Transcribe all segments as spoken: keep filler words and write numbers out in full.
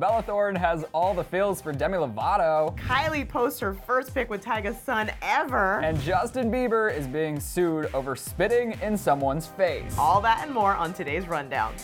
Bella Thorne has all the feels for Demi Lovato. Kylie posts her first pic with Tyga's son ever. And Justin Bieber is being sued over spitting in someone's face. All that and more on today's Rundown.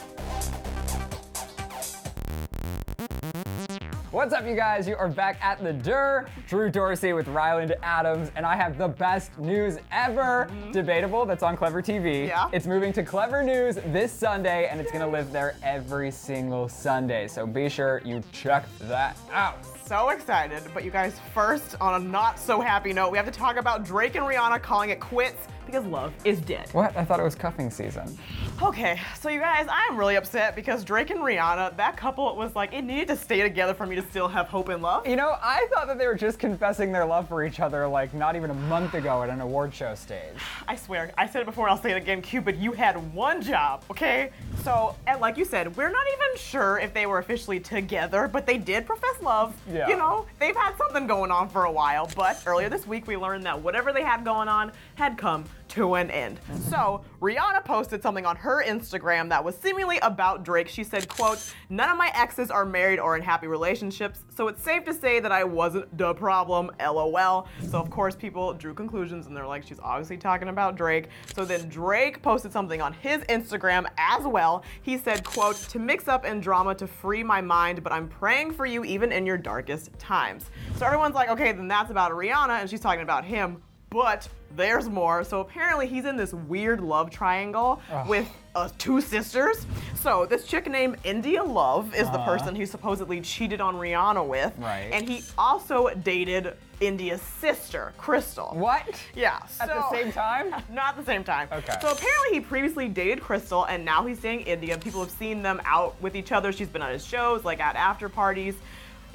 What's up, you guys? You are back at the Dur. Drew Dorsey with Ryland Adams, and I have the best news ever. Mm-hmm. Debatable, that's on Clever T V. Yeah. It's moving to Clever News this Sunday, and it's gonna live there every single Sunday. So be sure you check that out. So excited, but you guys, first, on a not so happy note, we have to talk about Drake and Rihanna calling it quits because love is dead. What? I thought it was cuffing season. Okay, so you guys, I'm really upset because Drake and Rihanna, that couple was like, it needed to stay together for me to still have hope and love. You know, I thought that they were just confessing their love for each other like not even a month ago at an award show stage. I swear, I said it before and I'll say it again, Cupid, you had one job, okay? So, and like you said, we're not even sure if they were officially together, but they did profess love. Yeah. You know, they've had something going on for a while, but earlier this week we learned that whatever they had going on had come to an end. So, Rihanna posted something on her Instagram that was seemingly about Drake. She said, quote, "None of my exes are married or in happy relationships, so it's safe to say that I wasn't the problem, L O L. So of course people drew conclusions and they're like, she's obviously talking about Drake. So then Drake posted something on his Instagram as well. He said, quote, "To mix up in drama to free my mind, but I'm praying for you even in your darkest times." So everyone's like, okay, then that's about Rihanna and she's talking about him. But there's more. So apparently he's in this weird love triangle Ugh. with uh, two sisters. So this chick named India Love is uh. the person who supposedly cheated on Rihanna with. Right. And he also dated India's sister, Crystal. What? Yeah. So, at the same time? Not at the same time. Okay. So apparently he previously dated Crystal and now he's dating India. People have seen them out with each other. She's been on his shows, like at after parties.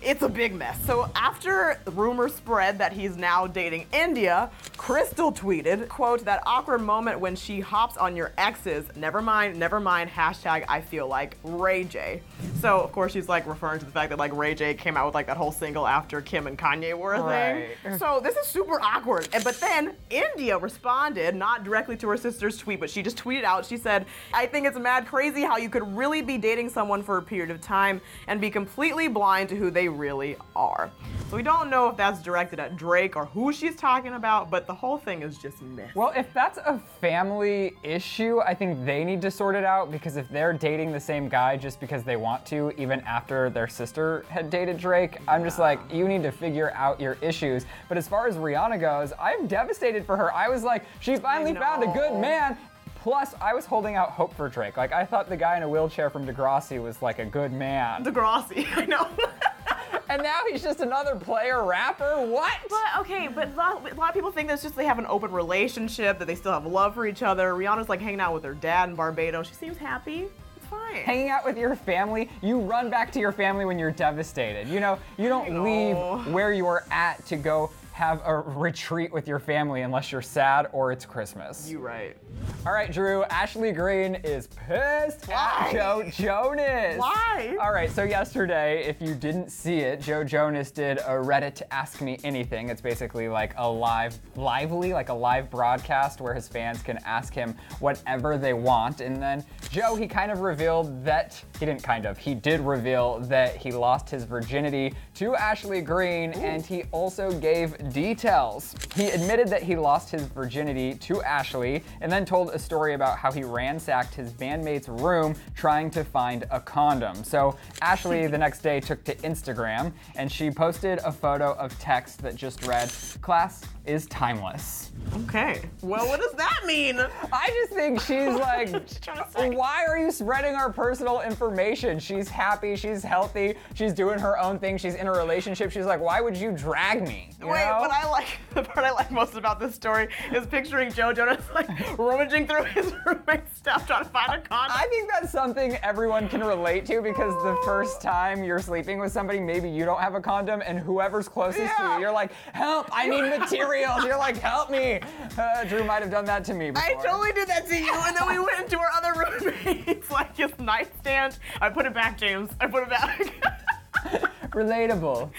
It's a big mess. So after rumors spread that he's now dating India, Crystal tweeted, quote, "That awkward moment when she hops on your exes, never mind, never mind, hashtag I feel like Ray J." So of course she's like referring to the fact that like Ray J came out with like that whole single after Kim and Kanye were a right. thing. So this is super awkward. And but then India responded, not directly to her sister's tweet, but she just tweeted out, she said, "I think it's mad crazy how you could really be dating someone for a period of time and be completely blind to who they really are." So we don't know if that's directed at Drake or who she's talking about, but the whole thing is just messed. Well, if that's a family issue, I think they need to sort it out, because if they're dating the same guy just because they want to, even after their sister had dated Drake, I'm just like, you need to figure out your issues. But as far as Rihanna goes, I'm devastated for her. I was like, she finally found a good man. Plus, I was holding out hope for Drake. Like, I thought the guy in a wheelchair from Degrassi was like a good man. Degrassi, I know. And now he's just another player rapper? What? But okay, but a lot, a lot of people think that's just they have an open relationship, that they still have love for each other. Rihanna's like hanging out with her dad in Barbados. She seems happy. It's fine. Hanging out with your family, you run back to your family when you're devastated. You know, you don't know. leave where you are at to go have a retreat with your family unless you're sad or it's Christmas. You right. All right, Drew, Ashley Greene is pissed Why? at Joe Jonas. Why? All right, so yesterday, if you didn't see it, Joe Jonas did a Reddit Ask Me Anything. It's basically like a live, lively, like a live broadcast where his fans can ask him whatever they want. And then Joe, he kind of revealed that, he didn't kind of, he did reveal that he lost his virginity to Ashley Greene, Ooh. and he also gave details. He admitted that he lost his virginity to Ashley and then told a story about how he ransacked his bandmate's room trying to find a condom. So Ashley the next day took to Instagram and she posted a photo of text that just read, "Class is timeless." Okay. Well, what does that mean? I just think she's like, why are you spreading our personal information? She's happy, she's healthy, she's doing her own thing, she's in a relationship. She's like, why would you drag me? You Wait, know? What I like, the part I like most about this story is picturing Joe Jonas like rummaging through his roommate's stuff trying to find a condom. I think that's something everyone can relate to, because the first time you're sleeping with somebody, maybe you don't have a condom, and whoever's closest yeah. to you, you're like, help, I need material. You're like, help me. Uh, Drew might have done that to me before. I totally did that to you, and then we went into our other roommates, like his nightstand. I put it back, James. I put it back. Relatable.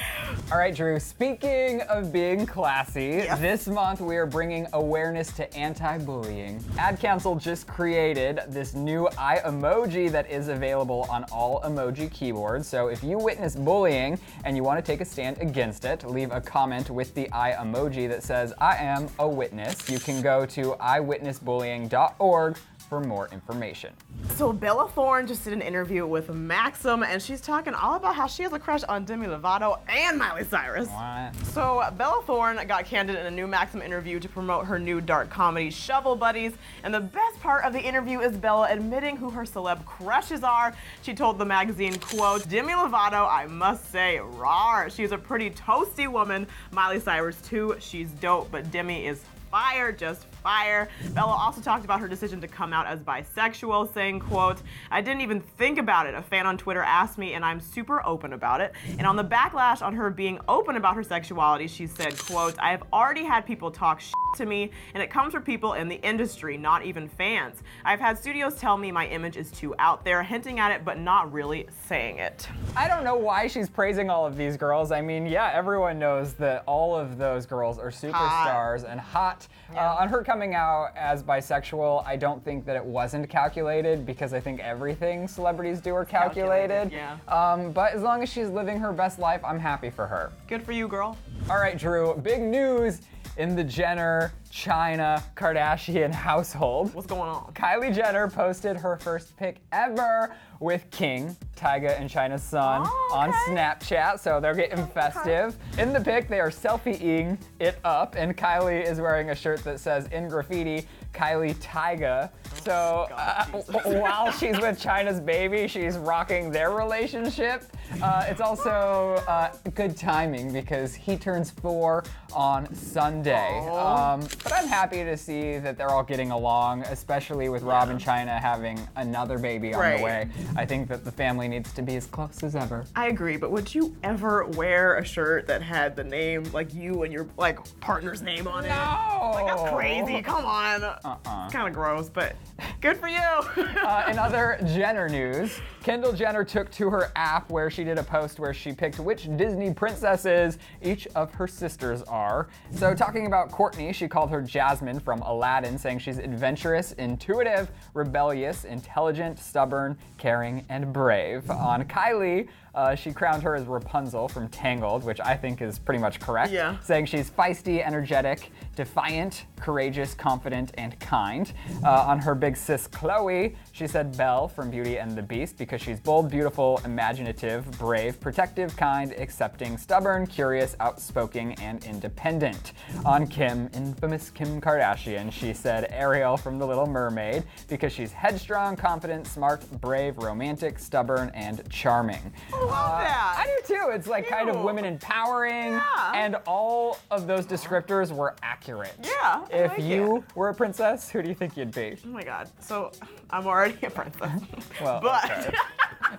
All right, Drew, speaking of being classy, yeah. this month we are bringing awareness to anti-bullying. Ad Council just created this new iEmoji that is available on all emoji keyboards. So if you witness bullying and you want to take a stand against it, leave a comment with the iEmoji that says, I am a witness. You can go to i witness bullying dot org for more information. So Bella Thorne just did an interview with Maxim, and she's talking all about how she has a crush on Demi Lovato and Miley Cyrus. What? So Bella Thorne got candid in a new Maxim interview to promote her new dark comedy, Shovel Buddies, and the best part of the interview is Bella admitting who her celeb crushes are. She told the magazine, quote, Demi Lovato, I must say, rawr. She's a pretty toasty woman. Miley Cyrus too, she's dope, but Demi is fire, just fire. Bella also talked about her decision to come out as bisexual, saying, quote, I didn't even think about it. A fan on Twitter asked me, and I'm super open about it. And on the backlash on her being open about her sexuality, she said, quote, I have already had people talk shit to me, and it comes from people in the industry, not even fans. I've had studios tell me my image is too out there, hinting at it, but not really saying it. I don't know why she's praising all of these girls. I mean, yeah, everyone knows that all of those girls are superstars hot. and hot. Yeah. Uh, on her coming out as bisexual, I don't think that it wasn't calculated, because I think everything celebrities do are calculated. calculated yeah. Um, but as long as she's living her best life, I'm happy for her. Good for you, girl. All right, Drew, big news in the Jenner, China, Kardashian household. What's going on? Kylie Jenner posted her first pic ever with King, Tyga, and China's son oh, okay. on Snapchat, so they're getting festive. Okay. In the pic, they are selfie-ing it up, and Kylie is wearing a shirt that says, in graffiti, Kylie Tyga. So God, uh, while she's with China's baby, she's rocking their relationship. Uh, it's also uh, good timing because he turns four on Sunday. Um, but I'm happy to see that they're all getting along, especially with yeah. Rob and China having another baby right. on the way. I think that the family needs to be as close as ever. I agree, but would you ever wear a shirt that had the name, like you and your like partner's name on it? No! Like, that's crazy, come on. Uh-uh. It's kind of gross, but good for you. uh, in other Jenner news, Kendall Jenner took to her app where she did a post where she picked which Disney princesses each of her sisters are. So talking about Kourtney, she called her Jasmine from Aladdin, saying she's adventurous, intuitive, rebellious, intelligent, stubborn, caring, and brave. On Kylie, uh, she crowned her as Rapunzel from Tangled, which I think is pretty much correct, yeah. saying she's feisty, energetic, defiant, courageous, confident, and kind. Uh, on her big sis Khloé, she said Belle from Beauty and the Beast, because she's bold, beautiful, imaginative, brave, protective, kind, accepting, stubborn, curious, outspoken, and independent. On Kim, infamous Kim Kardashian, she said Ariel from The Little Mermaid, because she's headstrong, confident, smart, brave, romantic, stubborn, and charming. I love uh, that. I do too. It's like Ew. kind of women empowering, yeah. and all of those descriptors were accurate. Yeah. I if like you it. were a princess, who do you think you'd be? Oh my God. So I'm already a princess. well, but. Okay.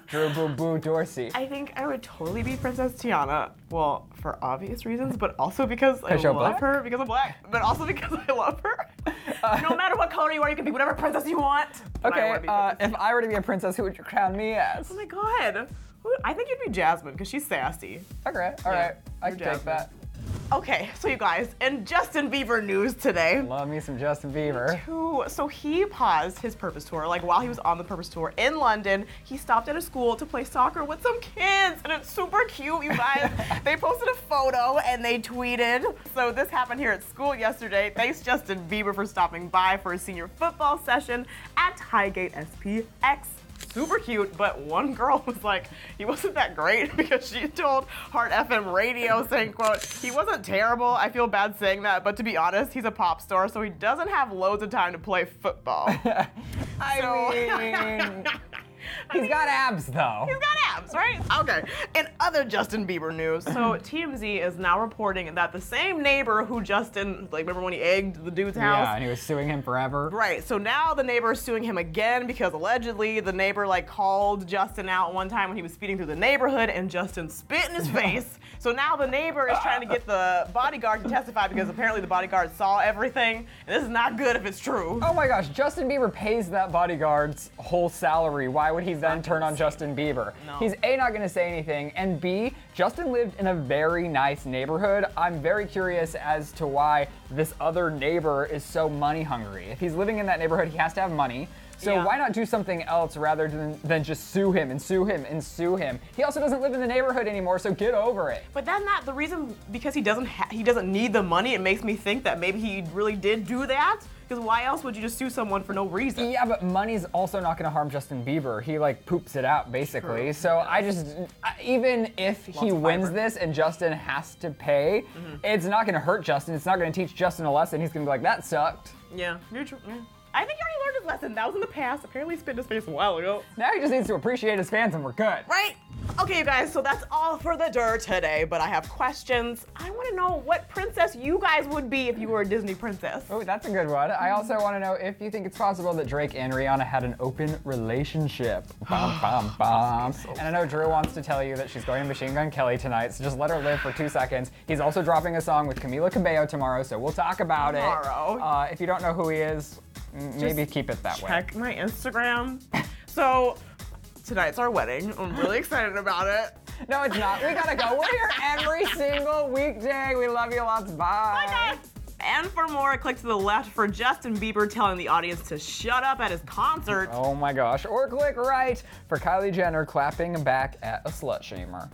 Drew Boo Boo Dorsey. I think I would totally be Princess Tiana. Well, for obvious reasons, but also because I love black? her, because I'm black, but also because I love her. Uh, no matter what color you are, you can be whatever princess you want. Okay, I uh, if I were to be a princess, who would you crown me as? Oh my God. I think you'd be Jasmine, because she's sassy. Okay, all yeah, right. I can Jasmine. take that. Okay, so you guys, in Justin Bieber news today. Love me some Justin Bieber. Too. So he paused his Purpose Tour. Like, while he was on the Purpose Tour in London, he stopped at a school to play soccer with some kids, and it's super cute, you guys. They posted a photo and they tweeted. So this happened here at school yesterday. Thanks, Justin Bieber, for stopping by for a senior football session at Highgate S P X. Super cute, but one girl was like, he wasn't that great, because she told Heart F M Radio, saying, quote, he wasn't terrible, I feel bad saying that, but to be honest, he's a pop star, so he doesn't have loads of time to play football. I so, mean... He's I mean, got abs, though. He's got abs, right? Okay. In other Justin Bieber news, so T M Z is now reporting that the same neighbor who Justin, like, remember when he egged the dude's house? Yeah, and he was suing him forever. Right. So now the neighbor is suing him again, because allegedly the neighbor, like, called Justin out one time when he was speeding through the neighborhood, and Justin spit in his face. So now the neighbor is trying to get the bodyguard to testify, because apparently the bodyguard saw everything, and this is not good if it's true. Oh my gosh, Justin Bieber pays that bodyguard's whole salary. Why would he? he's then turned on Justin Bieber. No. He's A, not going to say anything, and B, Justin lived in a very nice neighborhood. I'm very curious as to why this other neighbor is so money hungry. If he's living in that neighborhood, he has to have money. So yeah. why not do something else rather than, than just sue him and sue him and sue him? He also doesn't live in the neighborhood anymore, so get over it. But that's not the reason, because he doesn't ha- he doesn't need the money. It makes me think that maybe he really did do that. Because why else would you just sue someone for no reason? Yeah, but money's also not going to harm Justin Bieber. He, like, poops it out, basically. True. So I just, even if Lots he wins this and Justin has to pay, mm-hmm. it's not going to hurt Justin. It's not going to teach Justin a lesson. He's going to be like, that sucked. Yeah, you're true. Yeah. I think he already learned his lesson. That was in the past. Apparently he spit in his face a while ago. Now he just needs to appreciate his fans and we're good. Right? Okay, you guys, so that's all for the dirt today, but I have questions. I want to know what princess you guys would be if you were a Disney princess. Oh, that's a good one. I also want to know if you think it's possible that Drake and Rihanna had an open relationship. Bum, bum, bum. So and I know Drew wants to tell you that she's going to Machine Gun Kelly tonight, so just let her live for two seconds. He's also dropping a song with Camila Cabello tomorrow, so we'll talk about tomorrow. it. Tomorrow. Uh, if you don't know who he is, maybe just keep it that way. Check my Instagram. So tonight's our wedding. I'm really excited about it. No, it's not. We gotta go. We're here every single weekday. We love you lots. Bye. Bye, guys. And for more, click to the left for Justin Bieber telling the audience to shut up at his concert. Oh my gosh. Or click right for Kylie Jenner clapping back at a slut shamer.